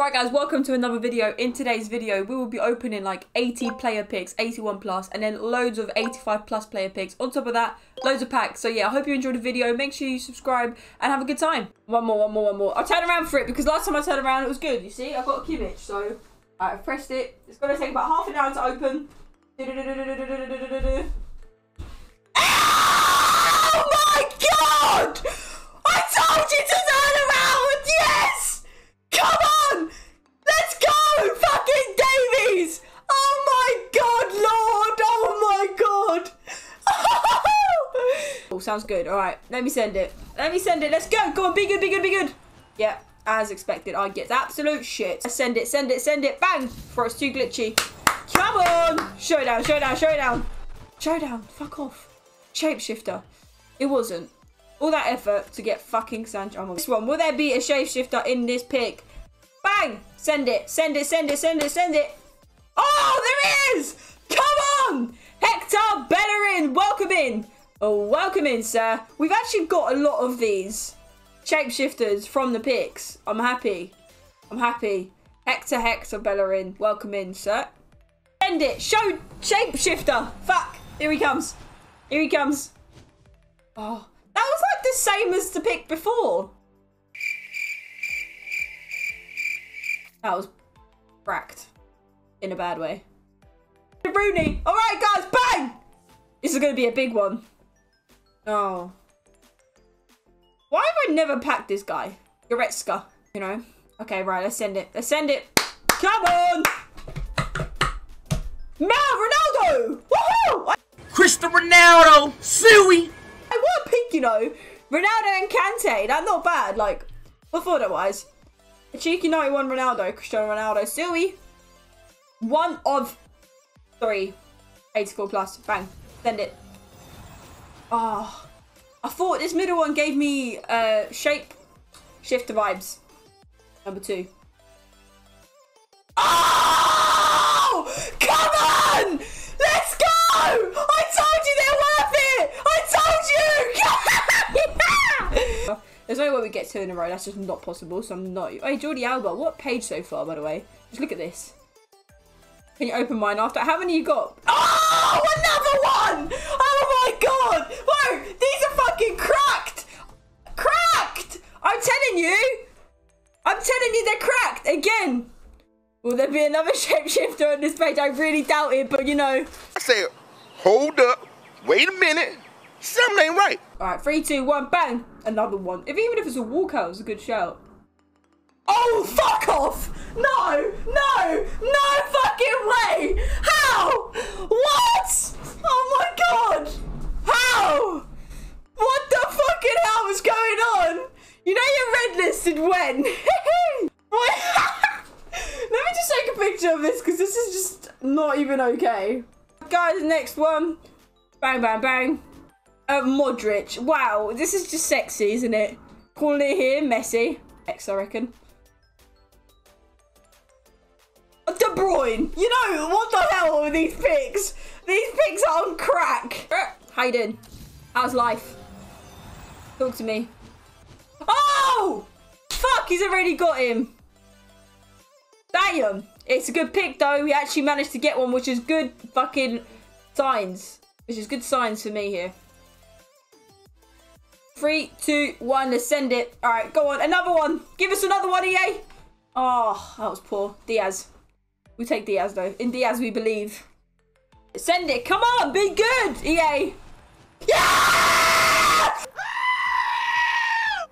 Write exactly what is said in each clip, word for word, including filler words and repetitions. Right guys, welcome to another video. In today's video, we will be opening like eighty player picks, eighty-one plus, and then loads of eighty-five plus player picks. On top of that, loads of packs. So yeah, I hope you enjoyed the video. Make sure you subscribe and have a good time. One more, one more, one more. I'll turn around for it because last time I turned around, it was good. You see, I've got a Kimmich, so I pressed it. It's gonna take about half an hour to open. Oh my God! I told you to turn around! Yes! Come on! Sounds good. All right, let me send it. Let me send it. Let's go. Go on, be good, be good, be good. Yeah, as expected, I get absolute shit. Send it, send it, send it. Bang! For it's too glitchy. Come on! Showdown, showdown, showdown. Showdown, fuck off. Shapeshifter. It wasn't. All that effort to get fucking Sancho. Oh, this one. Will there be a shapeshifter in this pick? Bang! Send it, send it, send it, send it, send it. Oh, there it is! Come on! Hector Bellerin, welcome in. Oh, welcome in, sir. We've actually got a lot of these shapeshifters from the picks. I'm happy. I'm happy. Hector, Hector Bellerin. Welcome in, sir. Send it. Show shapeshifter. Fuck. Here he comes. Here he comes. Oh, that was like the same as the pick before. That was cracked in a bad way. De Bruyne. All right, guys. Bang. This is going to be a big one. Oh. Why have I never packed this guy? Goretzka, you know? Okay, right, let's send it. Let's send it. Come on! Mal Ronaldo! Woohoo! Cristiano Ronaldo! Suey! I want a pick, you know. Ronaldo and Kante. That's not bad, like, performance-wise. A cheeky ninety-one Ronaldo. Cristiano Ronaldo. Suey. One of three. eighty-four plus. Bang. Send it. Oh, I thought this middle one gave me uh, shape shifter vibes. Number two. Oh, come on! Let's go! I told you they're worth it! I told you! Yeah! There's no way we get two in a row. That's just not possible, so I'm not... Hey, Jordi Alba, what page so far, by the way? Just look at this. Can you open mine after? How many you got? Oh, another one! Oh my God! Whoa, these are fucking cracked! Cracked! I'm telling you! I'm telling you they're cracked again! Will there be another shapeshifter on this page? I really doubt it, but you know. I said, hold up, wait a minute, something ain't right. Alright, three, two, one, bang! Another one. If even if it's a walkout, it's a good shout. Oh, fuck off! No! No! No fucking way! How? What? Oh my God! How? What the fucking hell was going on? You know you're red listed when? Let me just take a picture of this because this is just not even okay. Guys, next one. Bang, bang, bang. Uh, Modric. Wow, this is just sexy, isn't it? Calling it here, Messi. X, I reckon. De Bruyne, you know what the hell are these picks? These picks are on crack. How you doing? How's life? Talk to me. Oh, fuck! He's already got him. Damn, it's a good pick though. We actually managed to get one, which is good fucking signs. Which is good signs for me here. Three, two, one. Let's send it. All right, go on. Another one. Give us another one, E A. Oh, that was poor. Diaz. We take Diaz though. In Diaz we believe. Send it. Come on, be good, E A. Yeah!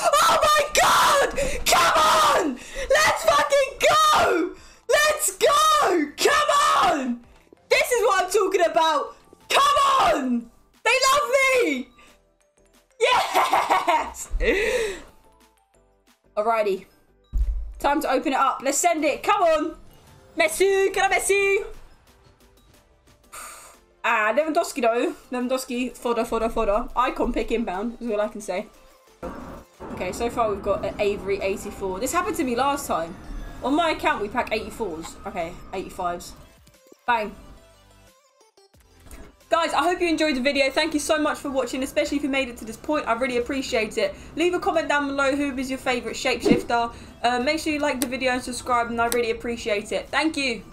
Oh my God! Come on! Let's fucking go! Let's go! Come on! This is what I'm talking about. Come on! They love me! Yes! Alrighty. Time to open it up. Let's send it. Come on. Messi, can I Messi? Ah, Lewandowski though. Lewandowski, fodder, fodder, fodder. Icon pick inbound is all I can say. Okay, so far we've got an Avery eighty-four. This happened to me last time. On my account, we pack eighty-fours. Okay, eighty-fives. Bang. Guys, I hope you enjoyed the video. Thank you so much for watching, especially if you made it to this point. I really appreciate it. Leave a comment down below who is your favourite shapeshifter. Uh, make sure you like the video and subscribe, and I really appreciate it. Thank you.